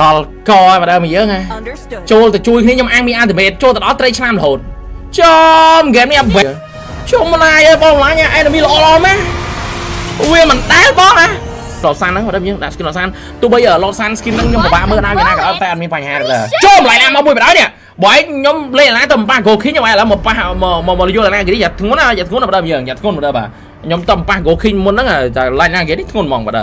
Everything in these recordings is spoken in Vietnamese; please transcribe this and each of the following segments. ดอลโก้มาได้มาเยอะไงโจแต่ช่วยนี่ยังอังมีอันติเมทโจแต่ออฟเตรชามโหดจอมเกมนี้เบย์ช่วงมาไล่บอลล้างเนี่ยเอนมี่ออฟไหมเวียมันแตกบอลนะลอซันนะผมได้ยินดับสกินลอซันตัวเบย์ลอซันสกินนั่งยมบ้าเมื่อนาวีนากับอัลเตอร์มีปัญหาเลยโจมไหลน้ำมาบุยไปแล้วเนี่ยบ่อยยมเล่นนะต่ำป้าโกคิดยังไงแล้วมาป้ามาโยนอะไรกันดิอยากถึงวันน่ะอยากถึงวันมาได้ยังอยากถึงวันมาได้ป่ะยมต่ำป้าโกคิดมันนั่งจะไล่นางกันดิถึงวันมองมาได้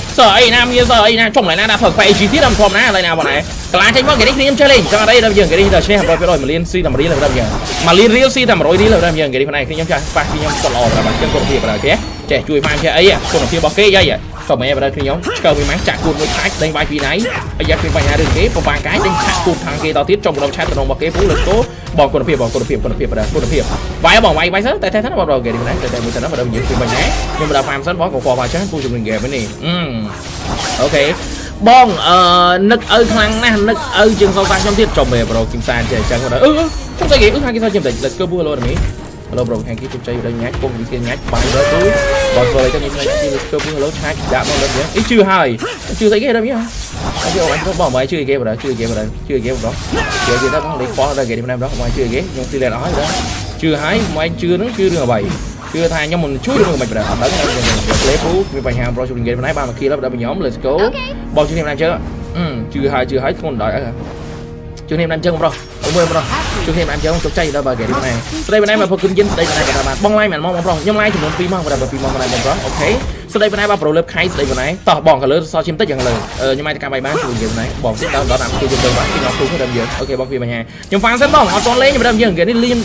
เสยน้ำเยอะเสยนะจงไหลนะดาเฟิร์กไปจีที่ดำพร้อมนะอะไรนะบอลไหนกลางใจบอลเกมนี้คิงยังเจ๋งเลยจังอะไรดำเยิงเกมนี้เดชเนี่ยทำร้อยไปร้อยมาเลี้ยนซีทำร้อยเลยดำเยิงมาเลี้ยนเลี้ยนซีทำร้อยนี้เลยดำเยิงเกมนี้วันนี้คิงยังเจ๋งไปคิงยังตลอดระบายจนกดเทียบอะไรแจกช่วยมาแค่ไอ้คนของพี่บอกเก้ยัยส่งมาให้เราทีน้องเกิดมีมั้งจากกูดไว้ใต้ใบปีไหนไอ้ยักษ์เป็นใบหน้าดึงเก้ประมาณไก่ดึงจากกูดทางเก้ต่อทิศจงเราใช้ตรงบอกเก้ผู้เลือกโตบอกคนของพี่บอกคนของพี่คนของพี่ประเดี๋ยวคนของพี่ไว้บอกไว้ซะแต่แท้ท่านบอกเราเก้ดีนะแต่แต่มือฉันนั้นประเดี๋ยวยืนเป็นใบหน้ายังไม่ได้ความสั้นบอกของฟอร์มาฉันผู้ชมหนึ่งเก้เป็นนี่โอเคบ้องนึกครั้งนะนึกจึงเข้าไปช่องทิศจงเบย์เรากินซานแจกจังว่าต้องใส่เก้ต้องทางกินซานจิ้มแต่เลือกบัวเลยนี่เราบอกแข่งกิจใจอยู่ได้ง่ายคงมีเงินง่ายไปเลยตู้บอลเลยจะมีเงินที่เราเพิ่งลดใช้จะมาลดเยอะอีกชื่อให้ชื่อใส่เกมได้ไหมฮะชื่ออะไรก็บอกมาชื่อเกมอะไรชื่อเกมอะไรชื่อเกมอะไรเลยฟอร์ได้เกมที่มันได้มาชื่อเกมยังตีเลยน้อยได้ชื่อให้มาชื่อนึงชื่อเรื่องอะไรchưa thay nhau mình chui được người mình đã đóng lấy phú vì vậy hàng pro chụp game này ba mà kia lắp đã bị nhóm let's go bao nhiêu em đang chơi chưa hai không đợi chưa em đang chơi không đâu mười rồi chúng em chơi không chơi đâu bà kể điều này sau đây bên này mà phục kinh dân đây bên này là bạn bong lai màn mong bong nhom lai thì muốn phim mong và đặt phim mong này mong ok sau đây bên này bà pro lớp khai sau đây bên này tỏ bong cả lớn so chim tất cả lời nhưng mai thì cả bài bán của điều này bong tiếp đó làm tôi dùng đầu bạn khi nó cũng có đầm dưỡng ok bong phim mà nhà nhom phán sẵn bong họ con lấy nhưng mà đầm dưỡng cái này lim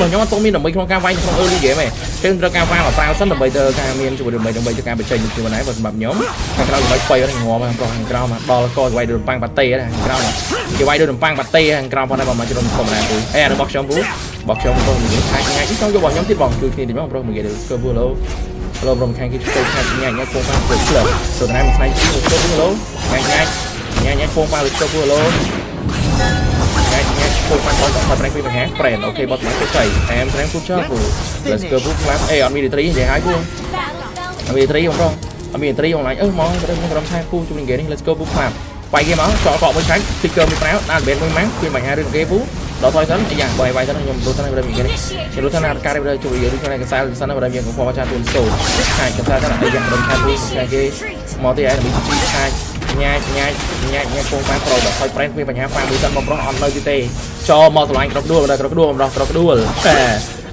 mà nhom con mi đồng mấy con ca vai con ơi đi dễ mày trên ra ca vai là tao sẵn đồng bây giờ ca miên chụp được mấy đồng bây giờ ca bị chênh từ bên này và nhóm thằng tao phải quay ở ngõ mà còn thằng tao mà to là coi quay được pang bát tê thằng tao này cái quay được pang bát tê thằng tao con này mà chụp không làm được, em nó bọc xong tôi mình khai ngay chứ không cho bọn nhóm tiếp bọn chui thì nó bọc rồi mình được cơ vừa lâu, lâu rồi khai cái tôi khai ngay ngay phong pha được rồi, rồi nay mình khai được cơ vừa lâu, ngay phong pha được cơ vừa lâu, ngay phong pha còn còn đang quay bằng háng, bèn ok bật máy cái cầy, em đang phun chớp rồi, rồi cơ phun lắm, em military để hái luôn, military không đâu, military không này, mong cái mong làm khai khu chung mình let's go phun làm quay game đó cho cọ mới sáng sticker mới kéo đang bên mới máng khi mà hai đứa ghép phú đó thôi sẵn bây giờ quay quay sẵn nhom đôi thân này vào đây mình cái này đôi thân này cài vào đây chụp video cái này cái sao sẵn vào đây mình cũng qua cha tuần sổ hai cái sao cái này bây giờ đồng khai phú cái kia mò thì ai là mình chi hai nhai con mang cầu đó thôi friend khi mà hai pha mới sẵn một con on nơi tê cho mò tụi anh cọc đua vào đây cọc đua vào đó cọc đua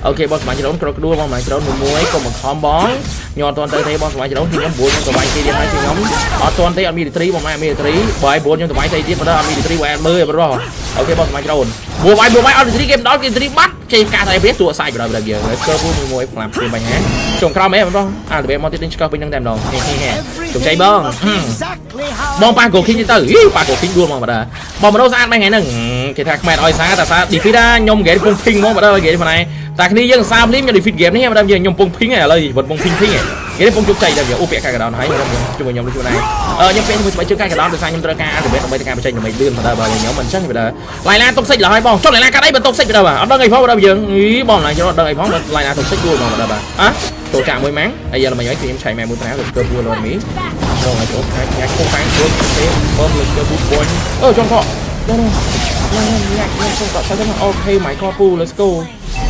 ok boss mà chỉ đón cọc đua mà chỉ đón một muối còn một khom bói nhờ toàn tay thấy bọn tụi bay chiến đấu thì nhóm 4 trong tụi bay kia đi hai thì nhóm ở toàn tay ở military bọn mày military bay 4 trong tụi bay tay tiếp vào đó military của em mới rồi ok bọn tụi bay đâu mua bay ở military game đó military bắt chơi cả thầy biết tụi sai rồi bây giờ lấy cơ vui mua làm tiền bài nhé trồng cao mấy em đó à tụi em mong tin cao bên đang đèm đầu trồng chạy bông bông ba cổ kinh như tử ba cổ kinh đua mà đã bông mà đâu ra mấy ngày nè thì thằng mẹ nói sáng là sao đi phía ra nhông ghé con kinh mà đâu ghé phần này ta khi dân sao liếm cho đi phim game đấy em đang giờ nhông bông ping này là gì vật bông ping ping này cái đấy bông chụp chạy là giờ upe cái đó nó hay chung với nhông cái này nhông pin phải chơi cái đó được sang nhông trôi ca để mấy cái chơi mình đưa mà đời nhớ mình chắc bây giờ lại là tông xích là hai bông chốt lại là cái đấy mình tông xích bây giờ ở đâu ngày pháo bây giờ ý bom lại cho nó đời pháo lại là tông xích luôn mà đời bà á tổ trạng mới máng bây giờ là mày nói chuyện chạy mẹ muốn tháo được cơ vua rồi mỹ rồi chỗ cái không phán xuống cái bom lực cơ vua ở trong cọ đâu đâu ok máy co pu let's go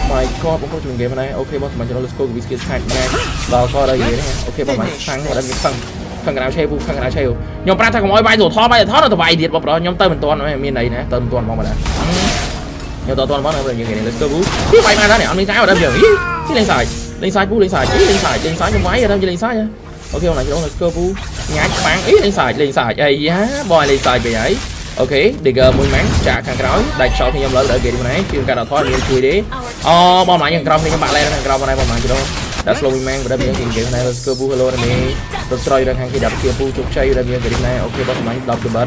mày co bóng câu chuyện game này ok bọn mình cho nó let's go biscuit sạch này vào co đây vậy ok bọn mày thắng và đang bị phăng phăng cái nào chơi bu phăng cái nào chơi nhom pra thằng của mày bay rồi thoa bay thoát rồi vài điệt bọc đó nhom tơi mình toàn nó miền này nè tơi mình toàn mong mà đã nhom toàn mong này bây giờ như thế này let's go bu cứ bay mà đó này ăn miếng trái vào đây giờ cái lên sải bu lên sải trong máy rồi đâu chứ lên sải nhá ok hôm nay cho nó let's go bu nhát phang ý lên sải ai giá boy lên sải về ấy ok DG mười máng trả khăn cói đại sau thì nhom lỡ đợi kịp hôm nay chuyên ca đào thoát miền chui đi bom lại nhầm còng thì nhom bạn lên thằng còng hôm nay bom lại cho đâu đã slow mình mang và đã miếng tiền chuyện hôm nay let's go bu hello này mình rồi chơi đang hàng khi đập kia bu chụp chơi đã miếng hôm nay ok bom lại đập được bớt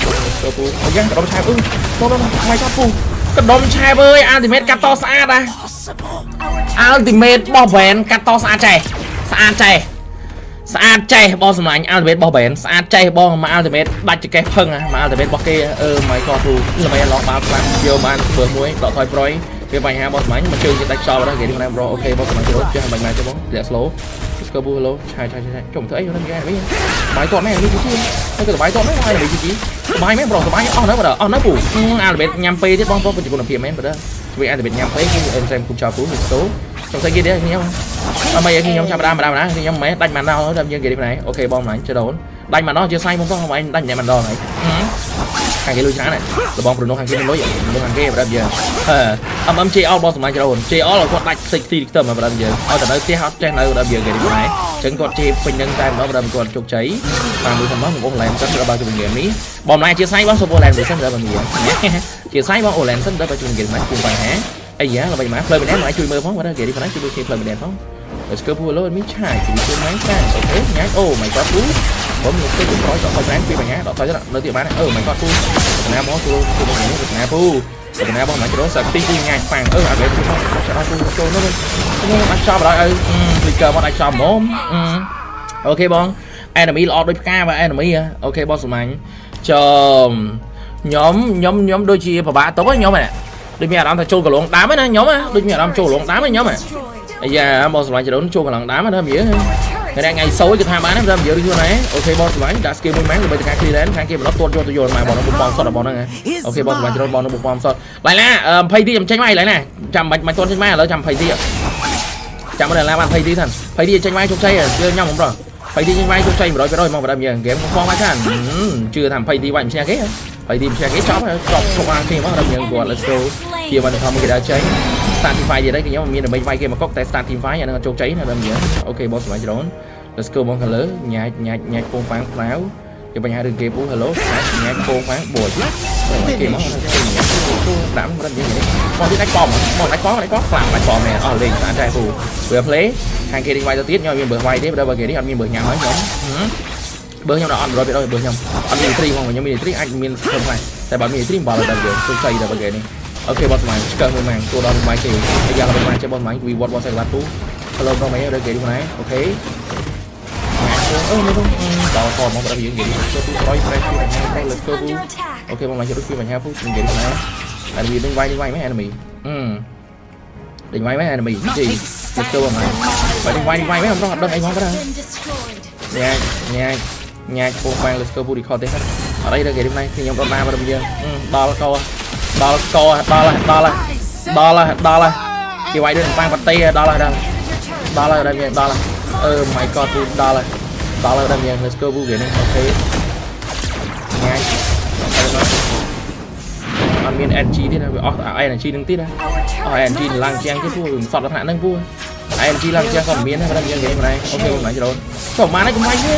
let's go bu bây giờ đom chai bu đom ngoài chắp bu cái đom chai bơi ultimate cắt to xa đây ultimate bom bèn cắt to xa chè sát chạy bom sầm anh ultimate bom bén sát chạy bom mà ultimate đặt cho cái phăng mà ultimate bom kia máy co thu là máy lọ ba phăng vô ban vừa muối đỏ thoi proi cái bài ha bom sầm anh mà chơi cái đặt sau đó cái đi làm rồi ok bom sầm anh chơi chơi mình mà chơi bóng lẹ slow scope hello chạy chồng thấy nó nghe đấy máy co này nó cứ chơi cái máy co nó hay là gì chứ máy mấy bro máy nó mà đó nó phủ ultimate nhắm p tiếp bom bom cái con phiền mấy mà đó vì ultimate nhắm p cái em cùng chào phú một số trong xây kia đấy anh nhau mà bây giờ khi nhóm chạm đam mà đam đá thì nhóm mé đánh màn đao đâm như cái điểm này ok bom này chơi đốn đánh màn nó chưa sai không có không anh đánh nhẹ màn đo này hàng cái lưới sáng này rồi bom Bruno hàng kia lối vậy luôn hàng kia và đâm giờ âm chơi all bom thoải mái chơi đồn chơi all là con đánh xịt xịt tầm mà đâm giờ ở tận đây chơi hot trend này đâm giờ cái điểm này chẳng còn chơi bình nhân tay mà đâm còn chụp cháy và đôi thằng đó một con lén rất là bao nhiêu điểm mỹ bom này chia sai bom số bom lén để xem ra bằng gì chia sai bom lén rất là bao nhiêu điểm máy cùng bài hé ai giá là vậy mà play mình đen lại chui mơ phóng vào đó kìa đi phản ánh chui play mình đen phóng let's go pull lên miếng chai thì chui máy sang ok nhá mày có cú bấm một cái cú nói cho con sáng phi bài nhá đọc thôi chứ nó tiểu bán này mày có cú nam bó cú một cái nước nam pu việt nam bóng mày cho đó sạc tinh ngay phàng à để cú cho nó cú nó lên anh cho vào đây clicker vào đây cho mồm ok bóng enemy lọt đôi ca và enemy ok bóng của mình chờ nhóm đôi chia và bá tối nhóm này đôi mẹ làm thằng trôi cả luồng đá mới nè nhóm á đôi mẹ làm trôi luồng đá mới nhóm à bây giờ boss lại chỉ đốn trôi cả luồng đá mới thôi nghĩa cái này ngày xấu cái tham bán nó ra giữa đi chỗ này ok boss lại đã skill mới máng rồi bây giờ càng kia đến càng kia nó tuôn vô tôi dồn mà bọn nó bùng bom sọt là bọn nó nghe ok boss lại chỉ đốn bọn nó bùng bom sọt lại là pay đi làm tranh may lại nè chạm mạch mạch tuôn tranh may là chạm pay đi chạm vấn đề là bạn pay đi thằng pay đi tranh may trong chơi chơi nhau không rồi pay đi tranh may trong chơi mà đói mong vào đây game không quá chán chưa thằng pay đi bạn xe ghế phải tìm xe cái chó không ăn khi mà đâm nhận của let's go khi mà được không cái đã cháy start team fight gì đấy thì nhóm mình là bên vai kia mà có tay start team fight nhà nó trốn cháy là đâm nhớ ok boss bạn đón let's go bóng lớn nhạc côn phán pháo cho bạn hai đường kia bú hello nhạc côn phán bồi kia món đảm đâm nhớ con biết đánh bom một đánh bom làm đánh bom này ở liền tản trai phù vừa play hàng kia đi vai ra tiết nhau mình bờ vai đấy đâu vào kia đi ăn mình bờ nhà nói nhóm bơ nhau đó rồi bị đôi bơ nhau ăn military không phải nhóm military anh min không phải tại bảo military bảo là đặc biệt tôi xây là cái này ok bọn mày cần một màn tôi đo một máy thì bây giờ là một màn cho bọn mày vì bọn bọn xây là tú hello con máy ở đây kìa đúng này ok mày không đào còn bọn tao bị gì cho tôi nói đây khi mình đang lực cơ vui ok bọn mày cho tôi khi mình hao phút mình gì đúng này tại vì đừng quay mấy enemy đừng quay mấy enemy gì lực cơ bọn mày phải đừng quay mấy không có hoạt động anh không có đâu nhạc của bạn là scope đi khỏi thế ở đây là cái điểm này thì nhóm con ma và đồng dương đó là chị quay được bạn vật tây đó là đây vậy đó là mày coi tôi đó là đây vậy là scope vũ này ok nhạc อมีนแอนจีที่นะอ๋อไอแอนจีนึงติดนะอ๋อแอนจีลังแจงที่พูดสอบสถานนั่งพูดไอแอนจีลังแจงสอบมีนให้มาทำยังไงมาได้โอเคมาไหนจะโดนสอบมาได้ก็ไม่เนี่ย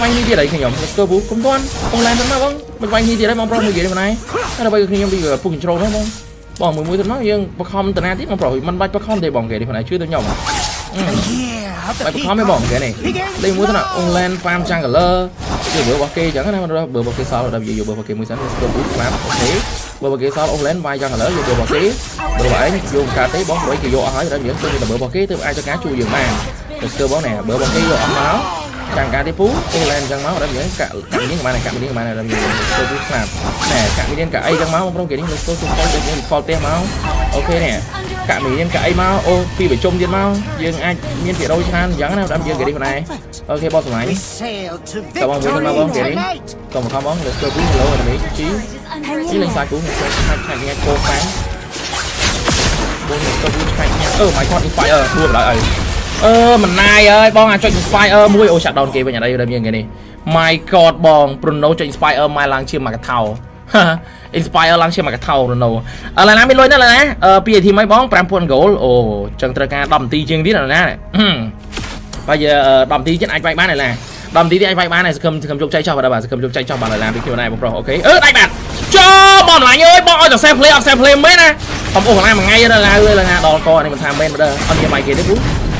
ไม่มีที่ไหนขยมตัวบุกคุ้มก้อนตรงแรงมันมากบ้างมันไม่มีที่ไหนมองปลอมมือเกี่ยวมาไหนถ้าเราไปขยมไปกับผู้กินโจรนะบ้างบ่มือมือตัวน้อยยังประคอมตัวนาที่มันปล่อยมันไปประคอมเดย์บ่องเกี่ยวมาไหนชื่อตัวหย่อมไปประคอมไม่บ่องเกี่ยวนี่ได้มือตัวน่ะองแรงฟาร์มจังกันเลยเดี๋ยวเบอร์บอเก้จังนะมันเบอร์บอเก้สาวเราได้อยู่เบอร์บอเก้มือสั้นตัวบุกฟาร์มโอเคเบอร์บอเก้สาวองแรงไปจังกันเลยอยู่เบอร์บอเก้เบอร์บอเก้อยู่กาเต้บ่องไว้กี่โยเอาให้ได้เหมือนตัวนี้แต่เบอร์บอเก้ตัวไอจะการชูอย่างมากตัวบ่องเนี่ยเบอร์บอเก้โยเอาแล้วจังการที่พูดโอแลนจังเมาส์ได้เยอะกะมีเรื่องมาไหนกะมีเรื่องมาไหนเรามีตัวทุกสนามแหน่กะมีเรื่องกะไอจังเมาส์เราเกี่ยวเรื่องตัวทุกคนจะมีฟอลเต้เมาส์โอเคเนี่ยกะมีเรื่องกะไอเมาส์โอ้พี่ไปชมเยอะเมาส์เยอะไอมีเรื่องโดยชันยังนะเรามีเรื่องเกี่ยวกับไหนโอเคบอสสมัยแต่บางคนเราบางเกี่ยวกับความบ้องเลยตัวทุกคนเราแบบนี้ชี้เรื่องสายกู้หักเงี้ยโกงแฝงบนตัวทุกหักเงี้ยไม่ค่อยอินไฟทั่วไปเลยมันนายเอ้ยบองอ่ะจอยสไปเออร์มุ้ยโอชัดดอนเกย์ไปอย่างไรอยู่ได้ยังไงนี่ไมค์กอดบองปรุนโนจอยสไปเออร์ไมลังเชื่อมากระเทาอินสไปเออร์ลังเชื่อมากระเทาปรุนโนอะไรนะไม่รวยนั่นแหละนะปีที่ไม่บ้องแปมพวนโกลโอ้จังตระการดำตีจริงที่นั่นนะไปเยอะดำตีจริงไอ้ใบบ้านนี่แหละดำตีที่ไอ้ใบบ้านนี่จะคำจงใจชอบอะไรบ้างจะคำจงใจชอบอะไรนะพี่คิวไหนผมรอโอเคไอ้แบบจ้าบอลไหลเอ้ยบอลออกจากแซมเพลย์ออกแซมเพลย์ไม่นะผมโอ้โหอะไรมันง่ายเลยนะเลยนะดอลก็อันนี้มันทำเป็นมาเด้ออันนี้ไมค์เกย์ได้ปุ๊บไ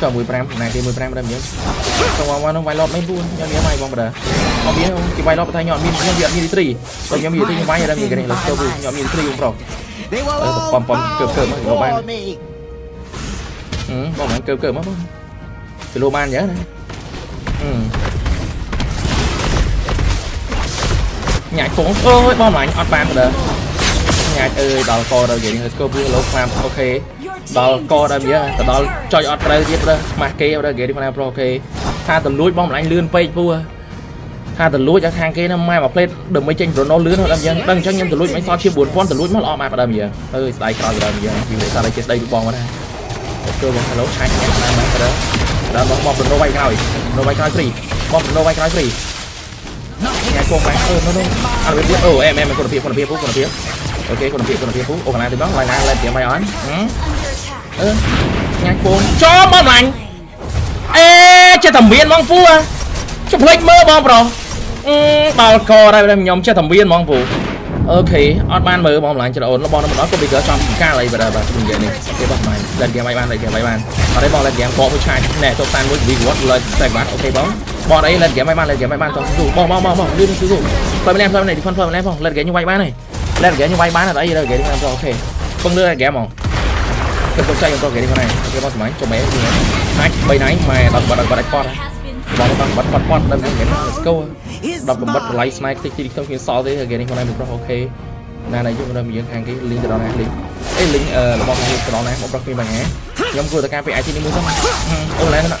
ชอบมวยแปรมไหนที่มวยแปรมได้เยอะต้องวางว่าน้องไปหลอดไม่รู้ยังมีอะไรบ้างเด้อเอาเบี้ยกี่ใบหลอดไปทายหยอดมียังเยอะมีตรีเรายังมีตรียังไว้ได้มีกันเลยเราเจอบุญหยอดมีตรีอยู่ปลอกปอมเกิดมาเราบ้านบอกเหมือนเกิดมาบ้างเป็นโรมันเยอะนะหยาดโค้งบอมหลังอัดแปรมเด้อหยาดดาวคอเราเยอะนี่เราเจอบุญเราแปรมโอเคดอลก็ได้เยอะแต่ดอลจอยออดไปเยอะเลยมาเกย์ได้เกย์ที่พนันโปรเกย์ถ้าตะลุยบ้องหลังเลื่อนไปพัวถ้าตะลุยจากทางเกย์น้ำไม่มาเพลย์เดิมไม่เจนโดนน้องเลื่อนได้เยอะดังจังยังตะลุยไม่ซ้อมเชี่ยบุญป้อนตะลุยมันออกมาได้เยอะได้คราวได้เยอะอยู่ในสายเกย์ได้บ้องมาได้เกย์บ้องทะลุใช้แค่ไหนมาก็ได้แล้วบ้องบ้องโดนโนไวคราวอีกโนไวคราวสี่บ้องโนไวคราวสี่ไงโกงไปโน่เอาไปเยอะแม่คนละเพียบโอเคคนละเพียบปุ๊บโอ้ขนาดถึงบ้องลายนางลายเสียงไม่อ่อนงานโกงจอมบ้องหลังจะทำเบียนบ้องผู้จะพลิกมือบ้องเปล่าตอนคอได้ไปยอมจะทำเบียนบ้องผู้โอเคออดบ้านมือบ้องหลังจะโดนแล้วบ้องนั้นมันก็ไปเกิดจอมกล้าอะไรไปได้แบบนี้อย่างนี้เดี๋ยวบ้องใหม่เล่นเกมไม่บ้านเล่นเกมไม่บ้านตอนนี้บ้องเล่นเกมโกผู้ชายแหน่โจมตันด้วยวีวัตเลยแต่บ้านโอเคบ้องบอลไอ้เล่นเกมไม่บ้านเล่นเกมไม่บ้านต้องสู้บ้องลื่นสู้เพิ่มแรงเพิ่มไหนที่ฟันเพิ่มแรงบ้องเล่นเกมยังไวบ้านเลยเล่นเกมยังไวบ้านอะไรอย่างเงี้ยเกมที่มันโอเคเพิ่งเลือกเกมมองเป็นตัวใจของตัวเกมที่มันโอเคบอสไหมจบไหมไอ้ไปไหนมาดับก้อนบอลบัดเล่นเกมสกู๊ดับบัดไลท์สไนค์ที่ต้องกินซอสที่เกมที่มันเป็นโอเคน่าในยุคเรามียังทางที่ลิงก์จะโดนนะลิงก์เราบอกลิงก์จะโดนนะบอกรักมีแบบนี้ย้ำกูแต่การไปไอที่นี่มือซ้ำโอแลนด์นั่นแหล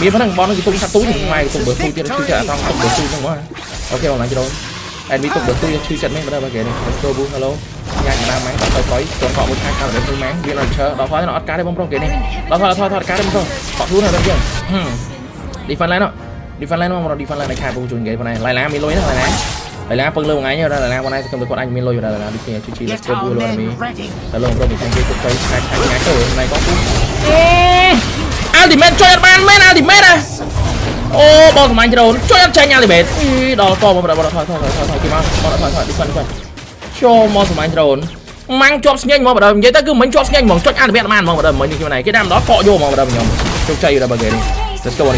มีมั้งบอลนั่นคือตุ้งตุ้งไม่ตุ้งเบอร์ตุ้งจะต้องตุ้งเบอร์ตุ้งต้องว่าโอเคบอลนั่นจะโดนแอนดี้ตกเดือดตู้ยังชื่อจัดไม่มาได้มาเก๋นี่ตัวบูฮัลโหลงานมาไหมต่อไปตัวเกาะมุดท้ายเกาะเดือดตู้แมงเวียนหลังเชอร์เราพอจะนอนอัดการได้บ้างเก๋นี่เราทอดการได้บ้างเกาะทุ่นอะไรแบบนี้ดีฟันไลน์เนาะเราดีฟันไลน์ในคายปูจุนเก๋คนไหนไลน์แล้วมีลอยนะไลน์แล้วเพิ่งเริ่มไงเนี่ยไลน์แล้ววันนี้จะกำลังคนอันมีลอยอยู่แล้วนะดิเก๋ชื่อชื่อตัวบูเลยมีแต่ลงเรามีทั้งเก๋ตกไปคายงานเก๋ในกองปูอัลติเมทช่วยอัดบ้านไม่นะอัลติเมทนะโอ้บอลสมัยจะโดนช่วยอัดแชร์งานเลยเบสดอลต่อบอลบอลถอยกี่มั้งบอลถอยดิฟันโชว์บอลสมัยจะโดนมังจอบสเน่งมองแบบเดิมยัยแต่คือเหมือนจอบสเน่งมองช่วยอัดเบสมันมองแบบเดิมเหมือนอย่างที่วันไหนก็ดามดอลเกาะโยมองแบบเดิมยอมช่วยอยู่ระเบิดนี่ Let's go on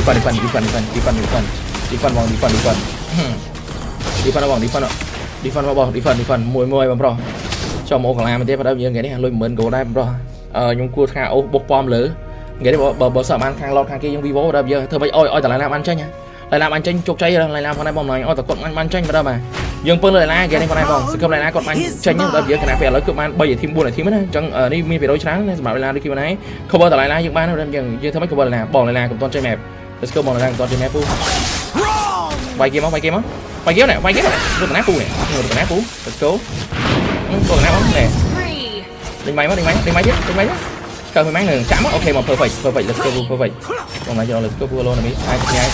defend mồi bấm pro cho một còn làm mình tiếp vào đó như cái này lôi mền cổ đây bấm pro nhung cua khang ô bộc bom lử cái đấy bờ sở man khang lọt khang kia nhung vivo vào đó giờ thôi bây ôi ôi lại làm ăn tranh nhá lại làm ăn tranh chụp chay rồi lại làm con này bom này ôi tập ăn ăn tranh vào đó mà dương pơn lại la cái này con này bom sự cầm lại la còn ăn tranh nhung đó giờ cái này phải lấy cướp man bây giờ thêm buồn này thêm nữa chẳng ở đây mình phải đối trắng nên mà lại la đi kia bên ấy không bao giờ lại la dương ban đâu em dừng dương thôi mấy cậu bờ là bỏ lại la cùng toàn chơi map let's go bỏ lại la toàn chơi map luôn vài game này được nát luôn này được nát luôn let's go còn nào không nè đánh máy cần phải máy này chạm ok mà perfect perfect còn lại cho lực go vua luôn là mấy ai nhảy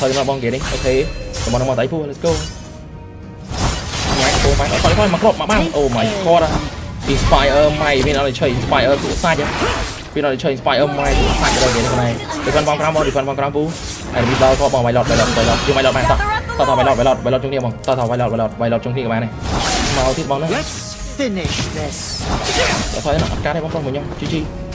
thôi mà bong kia đi ok còn bong nó mò tay vua let's go nhảy cô máy thôi mà cột mà băng oh my god inspire mày bên đó là chơi inspire tụ sai chứ bên đó là chơi inspire mày tụ sai rồi cái này để con bong cram đi con bong cram vua này bị bao co bong mày lọt chưa mày lọt mày tao mày lọt trong kia bong tao mày lọt trong kia các bạn này màu thịt bóng nữa để thôi nó cá này bóng con của nhau chi chi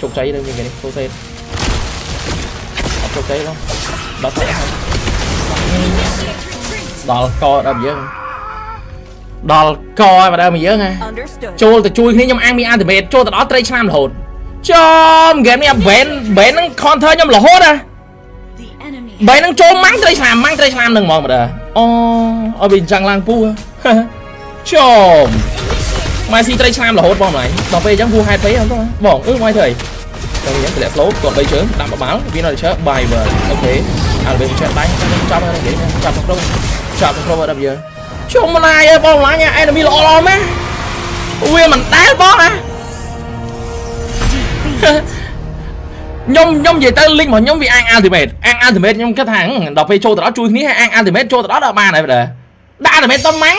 chụp cháy đây như cái này cô xem chụp cháy không đó sẽ đòn co đâm dữ đòn co mà đâm dữ nghe trôi từ chui khi nhóm ăn mi ăn thì mệt trôi từ đó tây nam hồn cho game này bén nó con thơ nhóm là hốt à bấy năng trốn mang tây nam đừng mò mà đờ ở bên trăng lang pu trộm mai si tây nam là hốt bom này bom về chẳng vua hai thấy không thôi bỏng ước ngoài thời trong những cái đẹp lốp còn bây chớm đạm báo vì nó chớp bài vờ ok à bên chớp đánh chạm nó để chạm không vào đập giờ trộm mà này bom lá nha enemy lọ lọ má ui mình đá bom à nhông về tới link mà nhông vì ăn ultimate nhông cái thằng đọc về trôi từ đó chui ní hay ăn ultimate trôi từ đó là ba này vậy đã ultimate tao mắng